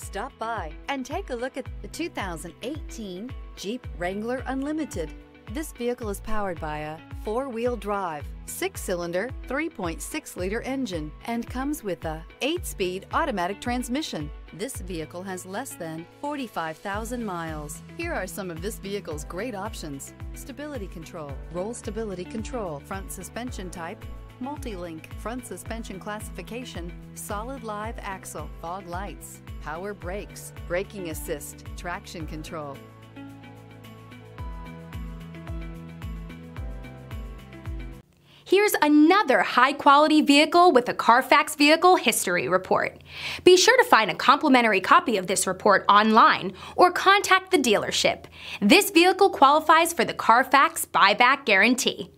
Stop by and take a look at the 2018 Jeep Wrangler Unlimited. This vehicle is powered by a four-wheel drive, six-cylinder, 3.6-liter engine and comes with a 8-speed automatic transmission. This vehicle has less than 45,000 miles. Here are some of this vehicle's great options: stability control, roll stability control, front suspension type, multi-link, front suspension classification, solid live axle, fog lights, power brakes, braking assist, traction control. Here's another high-quality vehicle with a Carfax Vehicle History Report. Be sure to find a complimentary copy of this report online or contact the dealership. This vehicle qualifies for the Carfax Buyback Guarantee.